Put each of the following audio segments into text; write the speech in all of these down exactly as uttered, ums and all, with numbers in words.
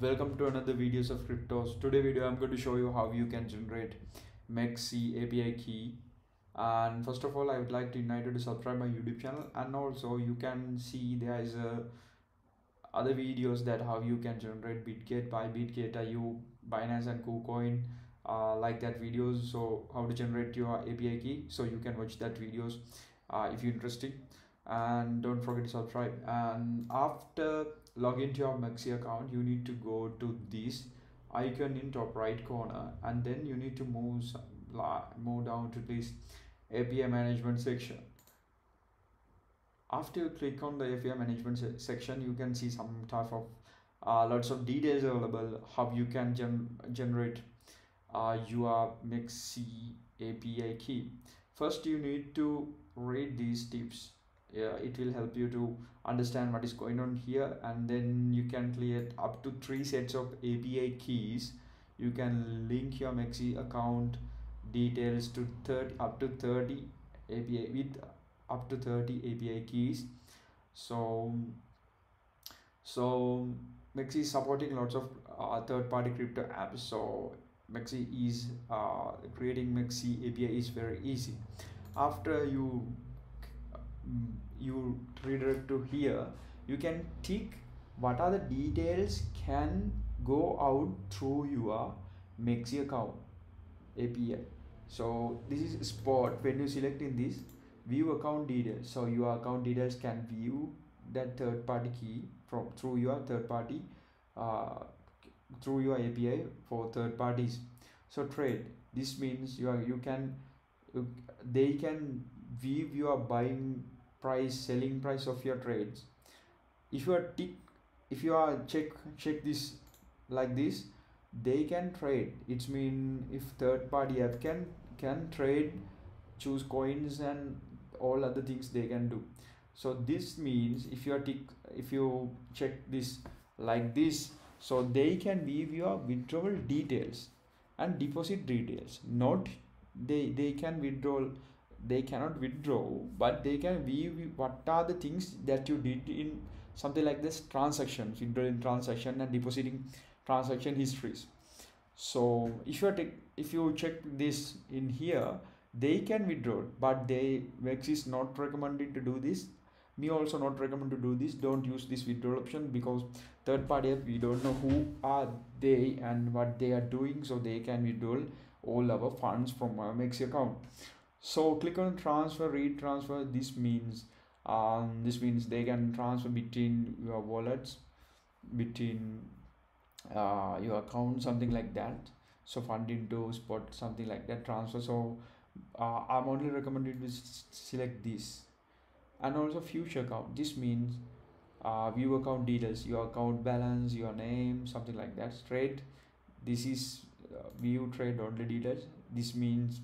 Welcome to another videos of cryptos. Today video I'm going to show you how you can generate M E X C A P I key. And first of all, I would like to invite you to subscribe my YouTube channel, and also you can see there is a other videos that how you can generate BitGet by BitGet dot I O, Binance and KuCoin, uh, like that videos. So how to generate your A P I key. So you can watch that videos uh, if you're interested. And don't forget to subscribe. And after log into your M E X C account, you need to go to this icon in top right corner, and then you need to move some, move down to this A P I management section. After you click on the A P I management se section, you can see some type of uh, lots of details available how you can gen generate uh, your M E X C A P I key. First, you need to read these tips. Yeah, it will help you to understand what is going on here, and then you can create up to three sets of A P I keys. You can link your M E X C account details to thirty up to thirty A P I with up to thirty A P I keys. So, so M E X C is supporting lots of uh, third-party crypto apps. So M E X C is uh, creating M E X C A P I is very easy. After you you redirect to here, you can tick what are the details can go out through your M E X C account A P I. So this is spot when you select in this view account details, so your account details can view that third party key from through your third party uh, through your A P I for third parties. So trade, this means you are you can you, they can view your buying price, selling price of your trades. If you are tick, if you are check check this like this, they can trade. It's mean if third party app can can trade, choose coins and all other things they can do. So this means if you are tick, if you check this like this, so they can view your withdrawal details and deposit details. Not they they can withdraw. They cannot withdraw, but they can view what are the things that you did in something like this transactions, withdrawing transaction and depositing transaction histories. So if you take if you check this in here, they can withdraw, but they M E X C is not recommended to do this. Me also not recommend to do this. Don't use this withdrawal option because third party app, we don't know who are they and what they are doing, so they can withdraw all our funds from our M E X C account. So click on transfer, retransfer. This means um this means they can transfer between your wallets, between uh your account, something like that. So fund into spot, something like that, transfer. So uh, I'm only recommended to select this. And also future account, this means uh view account details, your account balance, your name, something like that. Trade, this is uh, view trade only details. This means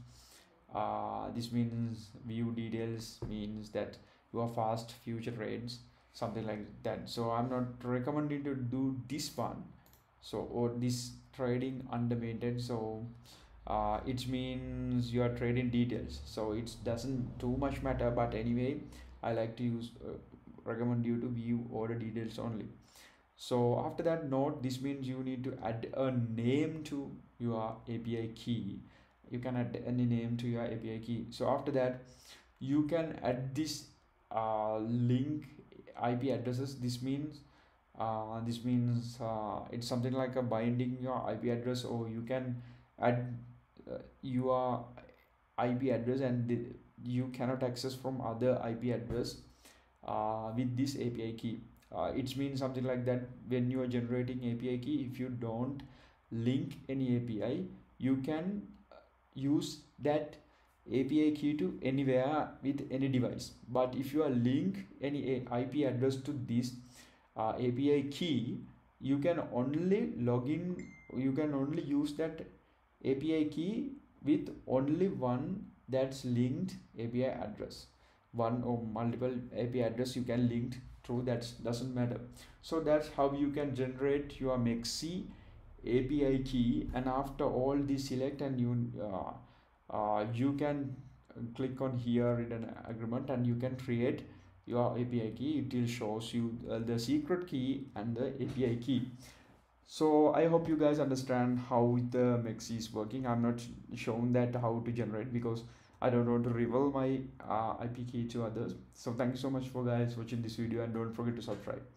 uh this means view details means that you are fast future trades, something like that. So I'm not recommending to do this one, so or this trading under maintained. So uh it means your trading details, so it doesn't too much matter, but anyway I like to use uh, recommend you to view order details only. So after that note, this means you need to add a name to your A P I key. You can add any name to your A P I key. So after that, you can add this uh, link I P addresses. This means uh, this means uh, it's something like a binding your I P address, or you can add uh, your I P address and you cannot access from other I P address uh, with this A P I key. Uh, it means something like that when you are generating A P I key, if you don't link any A P I, you can use that A P I key to anywhere with any device. But if you are link any I P address to this uh, A P I key, you can only log in, you can only use that A P I key with only one that's linked A P I address. One or multiple A P I address you can link through, that doesn't matter. So that's how you can generate your M E X C A P I key. And after all this, select and you uh, uh, you can click on here written agreement, and you can create your A P I key. It will shows you uh, the secret key and the A P I key. So I hope you guys understand how the M E X C is working. I'm not shown that how to generate because I don't want to reveal my uh, I P key to others. So thank you so much for guys watching this video, and don't forget to subscribe.